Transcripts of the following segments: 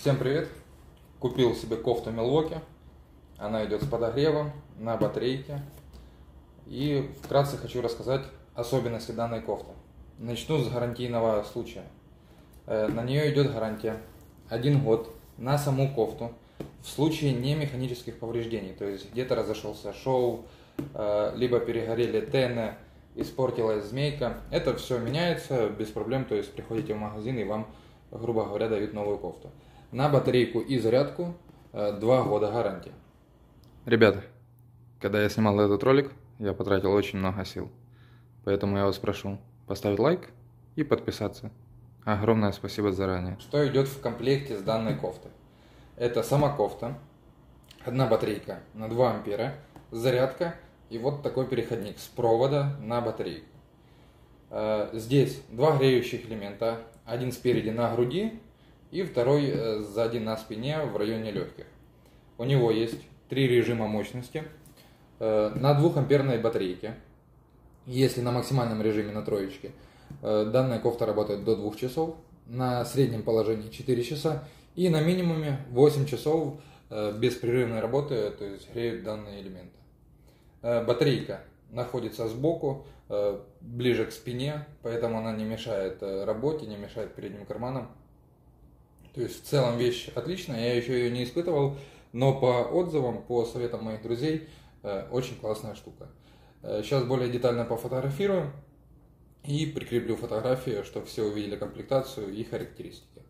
Всем привет! Купил себе кофту Milwaukee. Она идет с подогревом на батарейке. И вкратце хочу рассказать особенности данной кофты. Начну с гарантийного случая. На нее идет гарантия 1 год на саму кофту в случае не механических повреждений. То есть где-то разошелся шов, либо перегорели тены, испортилась змейка. Это все меняется без проблем. То есть приходите в магазин и вам, грубо говоря, дают новую кофту. На батарейку и зарядку 2 года гарантии. Ребята, когда я снимал этот ролик, я потратил очень много сил. Поэтому я вас прошу поставить лайк и подписаться. Огромное спасибо заранее. Что идет в комплекте с данной кофтой? Это сама кофта, одна батарейка на 2 ампера, зарядка и вот такой переходник с провода на батарейку. Здесь 2 греющих элемента, один спереди на груди и второй сзади на спине в районе легких. У него есть 3 режима мощности. На 2-амперной батарейке, если на максимальном режиме на троечке, данная кофта работает до 2 часов, на среднем положении 4 часа и на минимуме 8 часов беспрерывной работы, то есть греют данные элементы. Батарейка находится сбоку, ближе к спине, поэтому она не мешает работе, не мешает передним карманам. То есть в целом вещь отличная, я еще ее не испытывал, но по отзывам, по советам моих друзей, очень классная штука. Сейчас более детально пофотографирую и прикреплю фотографии, чтобы все увидели комплектацию и характеристики.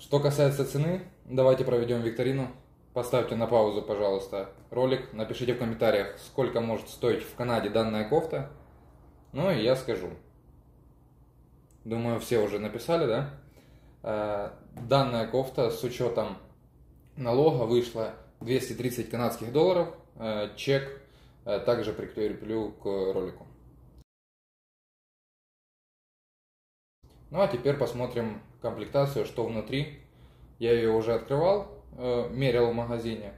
Что касается цены, давайте проведем викторину. Поставьте на паузу, пожалуйста, ролик, напишите в комментариях, сколько может стоить в Канаде данная кофта, ну и я скажу. Думаю, все уже написали, да? Данная кофта с учетом налога вышла 230 канадских долларов. Чек также прикреплю к ролику. Ну а теперь посмотрим комплектацию, что внутри. Я ее уже открывал, мерил в магазине,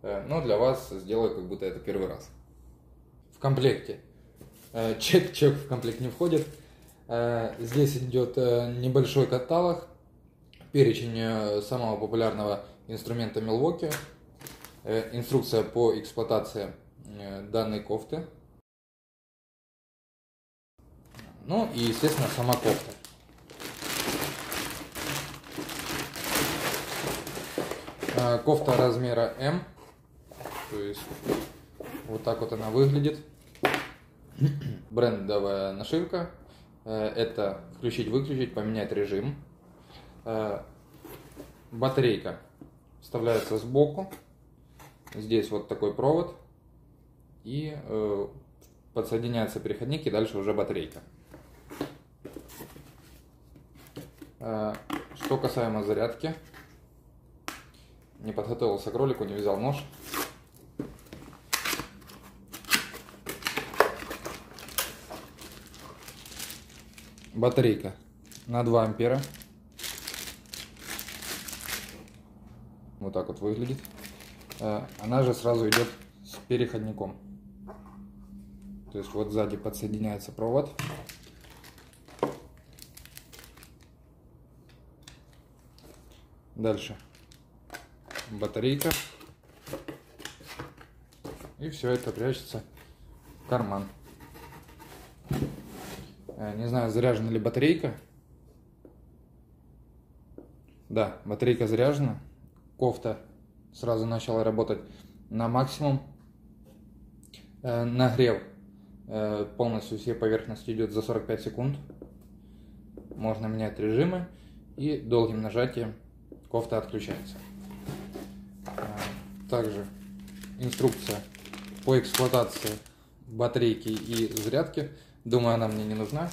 но для вас сделаю, как будто это первый раз. В комплекте. Чек в комплект не входит. Здесь идет небольшой каталог, перечень самого популярного инструмента Milwaukee, инструкция по эксплуатации данной кофты, ну и, естественно, сама кофта. Кофта размера М, то есть вот так вот она выглядит. Брендовая нашивка. Это включить-выключить, поменять режим. Батарейка вставляется сбоку. Здесь вот такой провод. И подсоединяется переходник, и дальше уже батарейка. Что касаемо зарядки. Не подготовился к ролику, не взял нож. Батарейка на 2 ампера. Вот так вот выглядит. Она же сразу идет с переходником. То есть вот сзади подсоединяется провод. Дальше батарейка. И все это прячется в карман. Не знаю, заряжена ли батарейка. Да, батарейка заряжена. Кофта сразу начала работать на максимум. Нагрев полностью все поверхности идет за 45 секунд. Можно менять режимы. И долгим нажатием кофта отключается. Также инструкция по эксплуатации батарейки и зарядки. Думаю, она мне не нужна.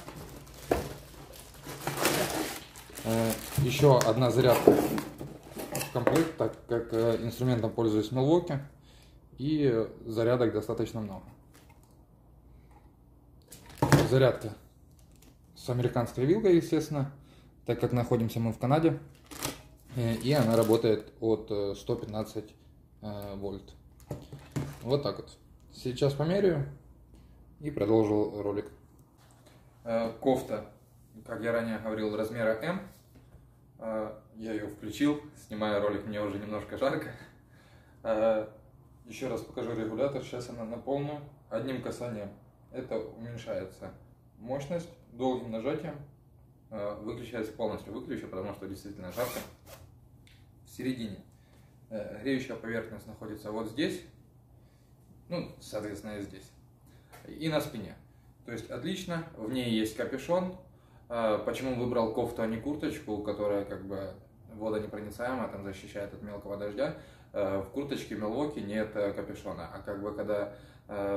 Еще одна зарядка в комплект, так как инструментом пользуюсь Milwaukee. И зарядок достаточно много. Зарядка с американской вилкой, естественно, так как находимся мы в Канаде. И она работает от 115 вольт. Вот так вот. Сейчас померяю и продолжу ролик. Кофта как я ранее говорил, размера М. Я ее включил, снимаю ролик, мне уже немножко жарко. Еще раз покажу регулятор, сейчас она на полную. Одним касанием это уменьшается мощность, долгим нажатием выключается полностью. Выключу, потому что действительно жарко. В середине греющая поверхность находится вот здесь, ну, соответственно, и здесь, и на спине. То есть отлично, в ней есть капюшон. Почему выбрал кофту, а не курточку, которая как бы водонепроницаемая, там защищает от мелкого дождя? В курточке Milwaukee нет капюшона, а как бы когда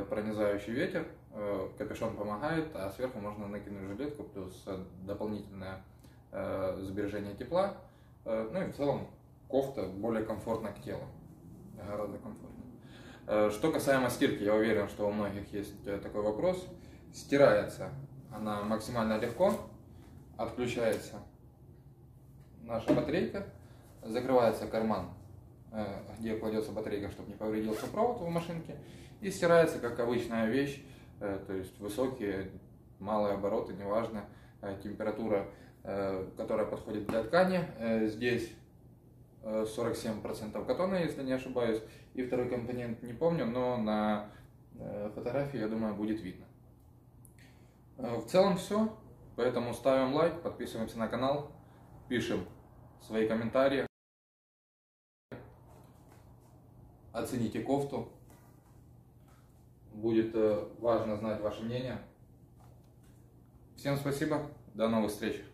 пронизающий ветер, капюшон помогает, а сверху можно накинуть жилетку, плюс дополнительное сбережение тепла. Ну и в целом кофта более комфортна к телу, гораздо комфортнее. Что касаемо стирки, я уверен, что у многих есть такой вопрос. Стирается она максимально легко, отключается наша батарейка, закрывается карман, где кладется батарейка, чтобы не повредился провод в машинке, и стирается как обычная вещь, то есть высокие, малые обороты, неважно, температура, которая подходит для ткани, здесь 47% катона, если не ошибаюсь, и второй компонент не помню, но на фотографии, я думаю, будет видно. В целом все, поэтому ставим лайк, подписываемся на канал, пишем свои комментарии. Оцените кофту. Будет важно знать ваше мнение. Всем спасибо. До новых встреч.